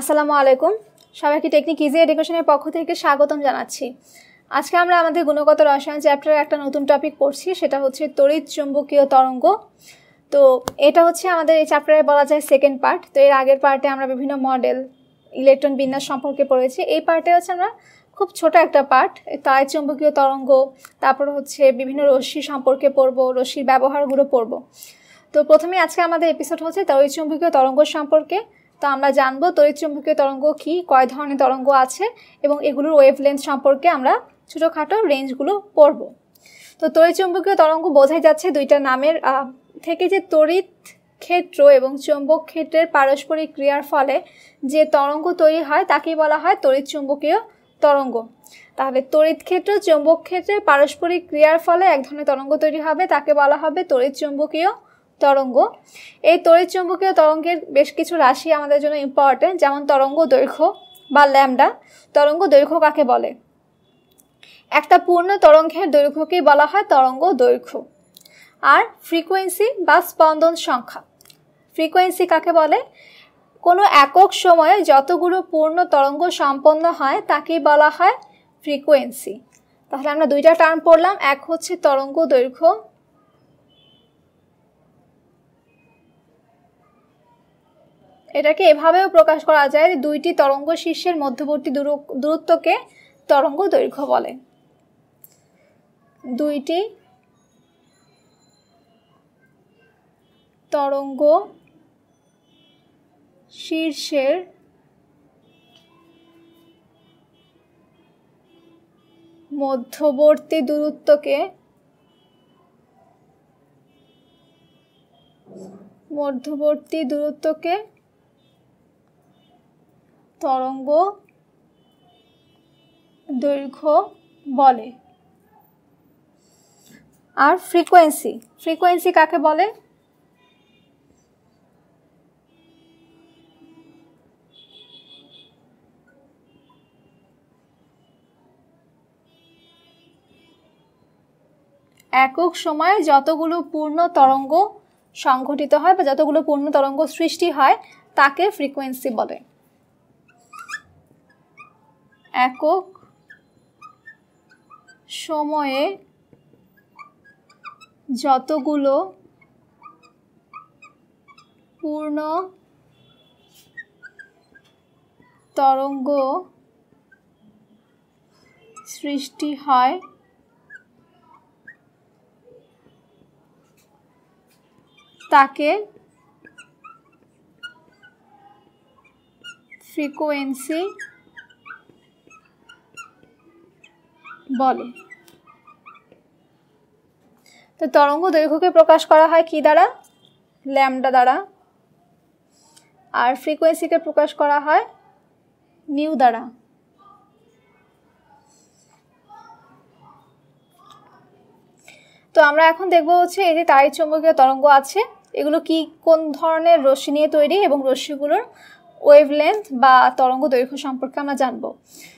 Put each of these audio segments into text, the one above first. আসসালামু আলাইকুম সবাইকে টেকনিক ইজি এডুকেশনের পক্ষ থেকে স্বাগতম জানাচ্ছি। আজকে আমরা আমাদের গুণগত রসায়ন চ্যাপ্টারে একটা নতুন টপিক পড়ছি, সেটা হচ্ছে তড়িৎ চৌম্বকীয় তরঙ্গ। তো এটা হচ্ছে আমাদের এই চ্যাপ্টারে বলা যায় সেকেন্ড পার্ট। তো এর আগের পার্টে আমরা বিভিন্ন মডেল, ইলেকট্রন বিন্যাস সম্পর্কে পড়েছি। এই পার্টে হচ্ছে আমরা খুব ছোট একটা পার্ট, তাই চৌম্বকীয় তরঙ্গ, তারপর হচ্ছে বিভিন্ন রশ্মি সম্পর্কে পড়ব, রশ্মির ব্যবহারগুলো পড়ব। তো প্রথমে আজকে আমাদের এপিসোড হচ্ছে তড়িৎ চৌম্বকীয় তরঙ্গ সম্পর্কে। তো আমরা জানবো তড়িৎ চৌম্বকীয় তরঙ্গ কী, কয় ধরনের তরঙ্গ আছে এবং এগুলোর ওয়েভলেন্থ সম্পর্কে আমরা ছোটোখাটো রেঞ্জগুলো পড়ব। তো তড়িৎ চৌম্বকীয় তরঙ্গ বোঝাই যাচ্ছে দুইটা নামের থেকে যে তড়িৎ ক্ষেত্র এবং চৌম্বক ক্ষেত্রের পারস্পরিক ক্রিয়ার ফলে যে তরঙ্গ তৈরি হয় তাকেই বলা হয় তড়িৎ চৌম্বকীয় তরঙ্গ। তাহলে তড়িৎ ক্ষেত্র চৌম্বক ক্ষেত্রের পারস্পরিক ক্রিয়ার ফলে এক ধরনের তরঙ্গ তৈরি হবে, তাকে বলা হবে তড়িৎ চৌম্বকীয় তরঙ্গ। এই তড়িৎ চৌম্বকীয় তরঙ্গের বেশ কিছু রাশি আমাদের জন্য ইম্পর্টেন্ট, যেমন তরঙ্গ দৈর্ঘ্য বা ল্যামডা। তরঙ্গ দৈর্ঘ্য কাকে বলে? একটা পূর্ণ তরঙ্গের দৈর্ঘ্যকেই বলা হয় তরঙ্গ দৈর্ঘ্য। আর ফ্রিকোয়েন্সি বা স্পন্দন সংখ্যা, ফ্রিকোয়েন্সি কাকে বলে? কোনো একক সময়ে যতগুলো পূর্ণ তরঙ্গ সম্পন্ন হয় তাকেই বলা হয় ফ্রিকোয়েন্সি। তাহলে আমরা দুইটা টার্ম পড়লাম, এক হচ্ছে তরঙ্গ দৈর্ঘ্য, এটাকে এভাবেও প্রকাশ করা যায় যে দুইটি তরঙ্গ শীর্ষের মধ্যবর্তী দূরত্বকে তরঙ্গ দৈর্ঘ্য বলে। দুইটি তরঙ্গ শীর্ষের মধ্যবর্তী দূরত্বকে তরঙ্গ দৈর্ঘ্য বলে। আর ফ্রিকোয়েন্সি, ফ্রিকোয়েন্সি কাকে বলে? একক সময়ে যতগুলো পূর্ণ তরঙ্গ সংঘটিত হয় বা যতগুলো পূর্ণ তরঙ্গ সৃষ্টি হয় তাকে ফ্রিকোয়েন্সি বলে। একক সময়ে যতগুলো পূর্ণ তরঙ্গ সৃষ্টি হয় তাকে ফ্রিকোয়েন্সি বলে। তো তরঙ্গ দৈর্ঘ্যকে প্রকাশ করা হয় কি দ্বারা? ল্যামডা দ্বারা। আর ফ্রিকোয়েন্সিকে প্রকাশ করা হয় নিউ দ্বারা। তো আমরা এখন দেখব হচ্ছে এই যে তড়িৎ চৌম্বকীয় তরঙ্গ আছে, এগুলো কি, কোন ধরনের রশ্মি নিয়ে তৈরি এবং রশ্মিগুলোর ওয়েভলেন্থ বা তরঙ্গ দৈর্ঘ্য সম্পর্কে আমরা জানব।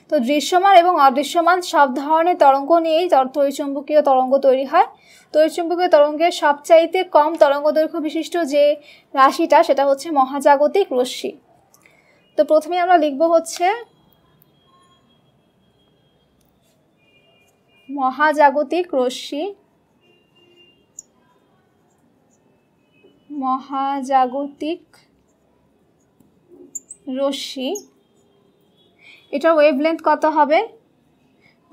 তো দৃশ্যমান এবং অদৃশ্যমান সব ধরনের তরঙ্গ নিয়েই তড়িৎ চৌম্বকীয় তরঙ্গ তৈরি হয়। তড়িৎ চৌম্বকীয় তরঙ্গের সবচাইতে কম তরঙ্গ দৈর্ঘ্য বিশিষ্ট যে রাশিটা, সেটা হচ্ছে মহাজাগতিক রশ্মি। তো প্রথমে আমরা লিখব হচ্ছে মহাজাগতিক রশ্মি। মহাজাগতিক রশ্মি, এটা ওয়েভলেন্থ কত হবে?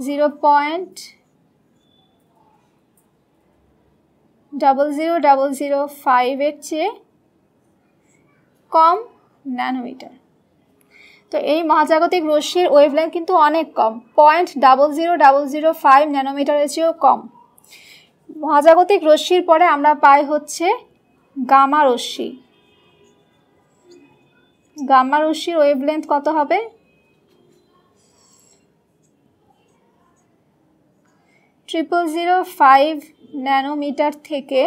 0.00005 এর চেয়ে কম ন্যানোমিটার। তো এই মহাজাগতিক রশ্মির ওয়েভলেন্থ কিন্তু অনেক কম, 0.00005 ন্যানোমিটারের চেয়েও কম। মহাজাগতিক রশ্মির পরে আমরা পাই হচ্ছে গামা রশ্মি। গামা রশ্মির ওয়েভলেন্থ কত হবে? ন্যানোমিটার থেকে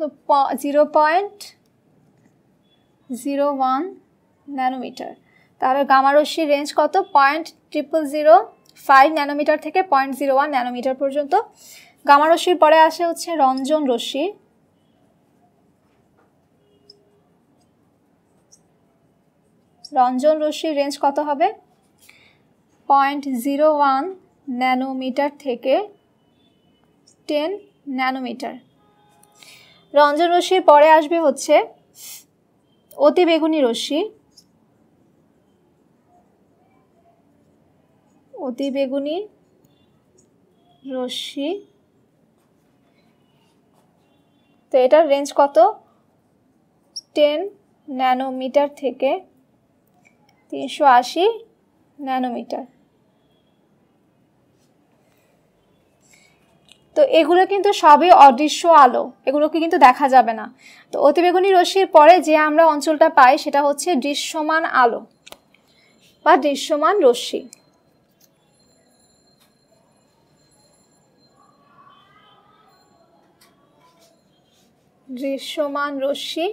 0.01 ন্যানোমিটার। তাহলে গামা রশ্মির রেঞ্জ কত? 0.005 ন্যানোমিটার থেকে 0.01 ন্যানোমিটার পর্যন্ত। গামা রশ্মির পরে আসে হচ্ছে রঞ্জন রশ্মি। रंजन रश्मिर रेंज कत होबे 0.01 नैनोमीटर थेके 10 नैनोमीटर। रंजन रश्मिर परे आसबे होच्छे अति बेगुनी रश्मि। अति बेगुनी रश्मि तो एटार रेंज कत 10 नैनोमीटर थेके 380 नैनोमीटर। तो एगुलो किन्तु सबई अदृश्य आलो, एगुलोके किन्तु देखा जाबे ना। तो अतिबेगुनी रश्मिर परे जे आमरा अंचलटा पाई सेटा होच्छे दृश्यमान आलो बा दृश्यमान रश्मि। दृश्यमान रश्मि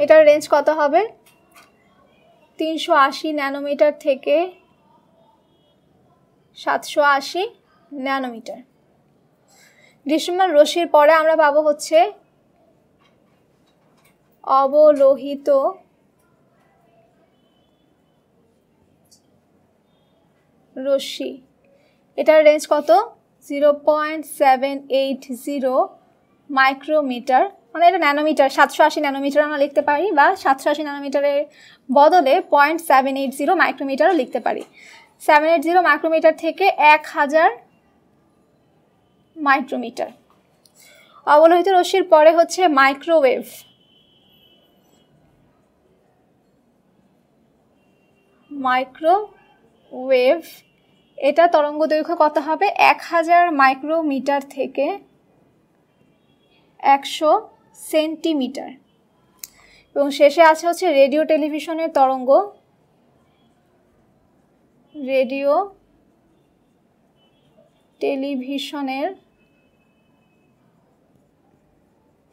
एटार रेंज कत होबे 380 नैनोमीटर थेके 780 नैनोमीटर। दृश्यमान रश्मिर परे आमरा पाबो होच्छे अवलोहित रश्मि। एटार रेंज कत 0.780 माइक्रोमीटर মানে এটা ন্যানোমিটার 780 ন্যানোমিটার আমরা লিখতে পারি বা 780 ন্যানোমিটারের বদলে 0.780 মাইক্রোমিটারও লিখতে পারি। 780 মাইক্রোমিটার থেকে 1000 মাইক্রোমিটার। অবলোহিত রশ্মির পরে হচ্ছে মাইক্রোওয়েভ। মাইক্রোওয়েভ এটা তরঙ্গ দৈর্ঘ্য কত হবে 1000 মাইক্রোমিটার থেকে 100 सेंटीमीटर। এবং শেষে আছে হচ্ছে রেডিও টেলিভিশনের তরঙ্গ। রেডিও টেলিভিশনের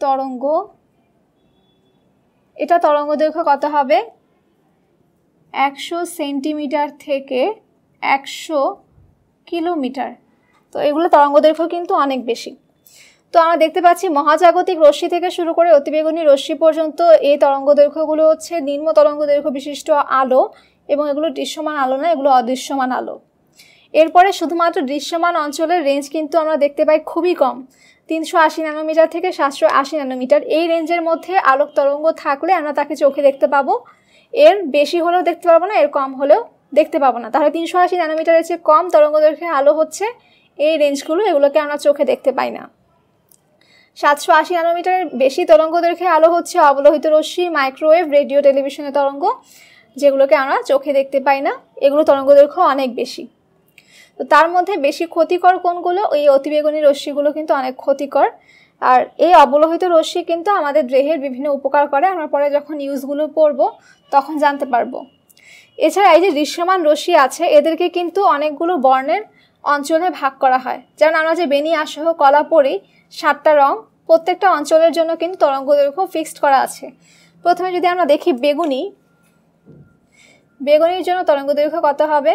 তরঙ্গ এটা তরঙ্গ দৈর্ঘ্য কত হবে 100 সেন্টিমিটার থেকে 100 কিলোমিটার। তো এগুলো তরঙ্গ দৈর্ঘ্য কিন্তু অনেক বেশি। তো আমরা দেখতে পাচ্ছি মহাজাগতিক রশ্মি থেকে শুরু করে অতিবেগুনি রশ্মি পর্যন্ত এই তরঙ্গ দৈর্ঘ্যগুলো হচ্ছে নিম্ন তরঙ্গ দৈর্ঘ্য বিশিষ্ট আলো এবং এগুলো দৃশ্যমান আলো না, এগুলো অদৃশ্যমান আলো। এরপরে শুধুমাত্র দৃশ্যমান অঞ্চলের রেঞ্জ কিন্তু আমরা দেখতে পাই খুবই কম, 380 ন্যানোমিটার থেকে 780 ন্যানোমিটার। এই রেঞ্জের মধ্যে আলোক তরঙ্গ থাকলে আমরা তাকে চোখে দেখতে পাবো, এর বেশি হলেও দেখতে পাবো না, এর কম হলেও দেখতে পাবো না। তাহলে 380 ন্যানোমিটারের চেয়ে কম তরঙ্গ দৈর্ঘ্যের আলো হচ্ছে এই রেঞ্জগুলো, এগুলোকে আমরা চোখে দেখতে পাই না। 780 ন্যানোমিটারের বেশি তরঙ্গ দৈর্ঘ্যের আলো হচ্ছে অবলোহিত রশ্মি, মাইক্রোওয়েভ, রেডিও টেলিভিশনের তরঙ্গ, যেগুলোকে আমরা চোখে দেখতে পাই না, এগুলো তরঙ্গ দৈর্ঘ্য অনেক বেশি। তো তার মধ্যে বেশি ক্ষতিকর কোনগুলো, এই অতিবেগুনি রশ্মিগুলো কিন্তু অনেক ক্ষতিকর। আর এই অবলোহিত রশ্মি কিন্তু আমাদের দেহের বিভিন্ন উপকার করে, আমরা পরে যখন ইউজগুলো পড়ব তখন জানতে পারবো। এছাড়া এই যে দৃশ্যমান রশ্মি আছে এদেরকে কিন্তু অনেকগুলো বর্ণের অঞ্চলে ভাগ করা হয়। যেমন আমরা যে বেনি আসহ কলা পড়ি 7টা রং, প্রত্যেকটা অঞ্চলের জন্য কিন্তু তরঙ্গ দৈর্ঘ্য ফিক্সড করা আছে। প্রথমে যদি আমরা দেখি বেগুনি, বেগুনির জন্য তরঙ্গ দৈর্ঘ্য কত হবে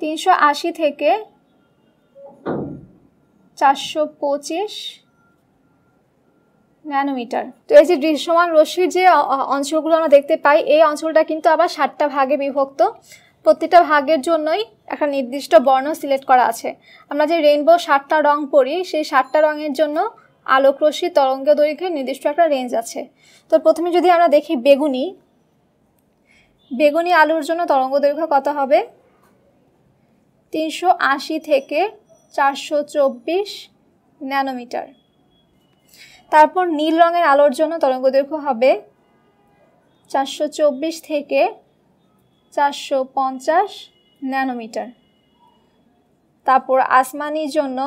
380 থেকে 425 ন্যানোমিটার। তো এই যে দৃশ্যমান রশ্মির যে অঞ্চলগুলো আমরা দেখতে পাই এই অঞ্চলটা কিন্তু আবার 7টা ভাগে বিভক্ত, প্রত্যেকটা ভাগের জন্যই একটা নির্দিষ্ট বর্ণ সিলেক্ট করা আছে। আমরা যে রেইনবো 7টা রং পড়ি সেই 7টা রঙের জন্য আলোক রশ্মি তরঙ্গ দৈর্ঘ্যের নির্দিষ্ট একটা রেঞ্জ আছে। তো প্রথমে যদি আমরা দেখি বেগুনি, বেগুনি আলোর জন্য তরঙ্গ দৈর্ঘ্য কত হবে 380 থেকে 424 ন্যানোমিটার। তারপর নীল রঙের আলোর জন্য তরঙ্গ দৈর্ঘ্য হবে 424 থেকে 450 ন্যানোমিটার। তারপর আসমানির জন্য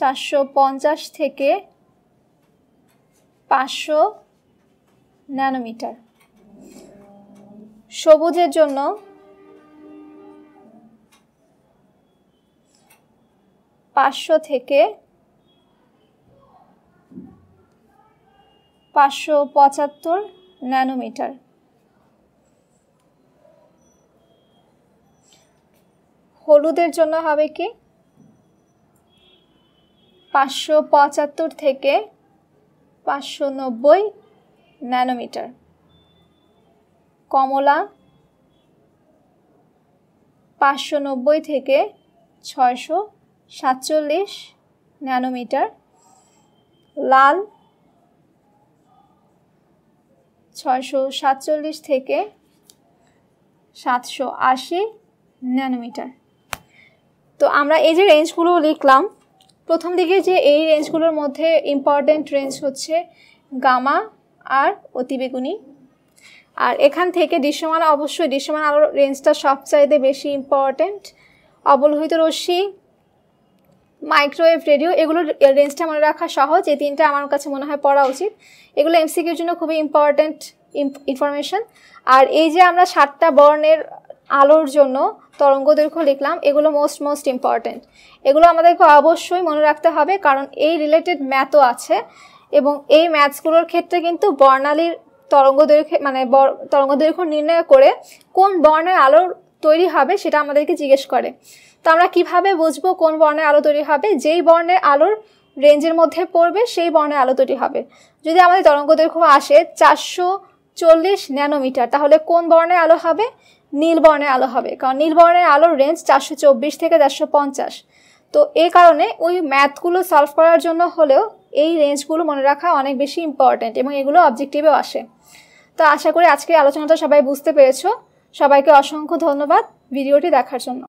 450 থেকে 500 ন্যানোমিটার। সবুজের জন্য 500 থেকে 575 ন্যানোমিটার। হলুদের জন্য হবে কি पाँचशो पचात्तर थेके 590 नैनोमीटर। कमला 590 थेके 647 नैनोमीटर। लाल 647 थेके 780 नैनोमीटर। तो आमरा एई जे रेंजगुलो लिखलाम प्रथम दिके जे एई रेंजगुलोर मध्य इम्पर्टेंट रेंज होच्छे गामा और अतिबेगुनी। और एखान थेके दृश्यमान अवश्य दृश्यमान आलोर रेंजटा सबचाइते बेशी इम्पर्टेंट। अवलोहित रश्मि माइक्रोवेव रेडियो एगुलोर रेंजटा मने राखा सहज। ये तीनटा आमार काछे मने हय पढ़ा उचित। एगुलो एमसीकिउर जोन्नो खुबই इम्पर्टेंट इनफरमेशन। और ये जे आमरा 7टा बर्णेर आलोर जोन्नो तरंग दैर्घ्य लिखलाम एगुलो मोस्ट इम्पर्टेंट। एगुलो आमादेरके अवश्यई मने राखते हबे कारण एई रिलेटेड मैथो आछे एबं एई मैथ्सगुलोर क्षेत्रे किन्तु बर्णालीर तरंग दैर्घ्य माने तरंग दैर्घ्य निर्णय करे कोन बर्णेर आलो तैरी हबे सेटा आमादेरके जिज्ञेस करे। तो आमरा किभाबे बुझबो कोन बर्णेर आलो तैरी हबे? जेई बर्णेर आलोर रेंजेर मध्य पड़बे सेई बर्णेर आलो तैरी हबे। जदि आमादेर तरंग दैर्घ्य आसे 440 नैनोमीटर ताहले कोन बर्णेर आलो हबे? नील बर्णेर आलो हबे कारण नील बर्णेर आलोर रेंज 424 थेके 450। तो एई कारणे ओई मैथगुलो सल्व करार जोन्नो हलेओ एई रेंजगुलो मने राखा अनेक बेशी इम्पर्टेंट एबं एगुलो अबजेक्टिवेओ आसे। तो आशा करी आजके आलोचनाटा सबाई बुझते पेरेछो। सबाइके असंख्य धन्यवाद भिडियोटी देखार जोन्नो।